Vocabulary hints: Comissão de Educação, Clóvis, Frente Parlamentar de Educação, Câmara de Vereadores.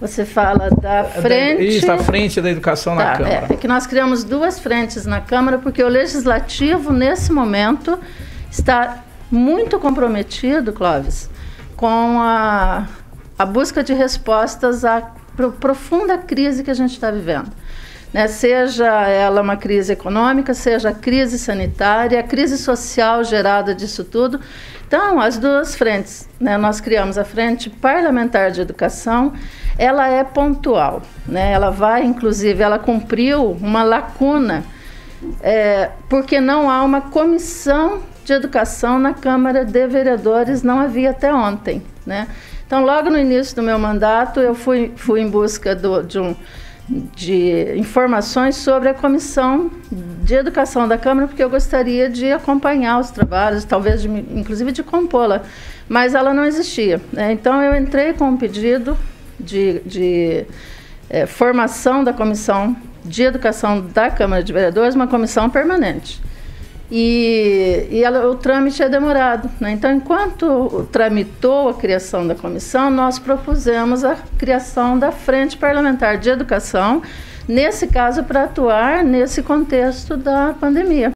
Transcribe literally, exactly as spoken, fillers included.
Você fala da frente... Isso, a frente da educação tá, na Câmara. É, é que nós criamos duas frentes na Câmara, porque o Legislativo, nesse momento, está muito comprometido, Clóvis, com a, a busca de respostas à pro, profunda crise que a gente está vivendo. Né? Seja ela uma crise econômica, seja a crise sanitária, a crise social gerada disso tudo. Então, as duas frentes, né? Nós criamos a Frente Parlamentar de Educação, ela é pontual, né? Ela vai, inclusive, ela cumpriu uma lacuna, é, porque não há uma Comissão de Educação na Câmara de Vereadores, não havia até ontem, né? Então, logo no início do meu mandato, eu fui, fui em busca do, de, um, de informações sobre a Comissão de Educação da Câmara, porque eu gostaria de acompanhar os trabalhos, talvez de, inclusive de compô-la, mas ela não existia, né? Então eu entrei com um pedido de, de é, formação da Comissão de Educação da Câmara de Vereadores, uma comissão permanente, e, e ela, o trâmite é demorado, né? Então, enquanto tramitou a criação da comissão, nós propusemos a criação da Frente Parlamentar de Educação, nesse caso para atuar nesse contexto da pandemia.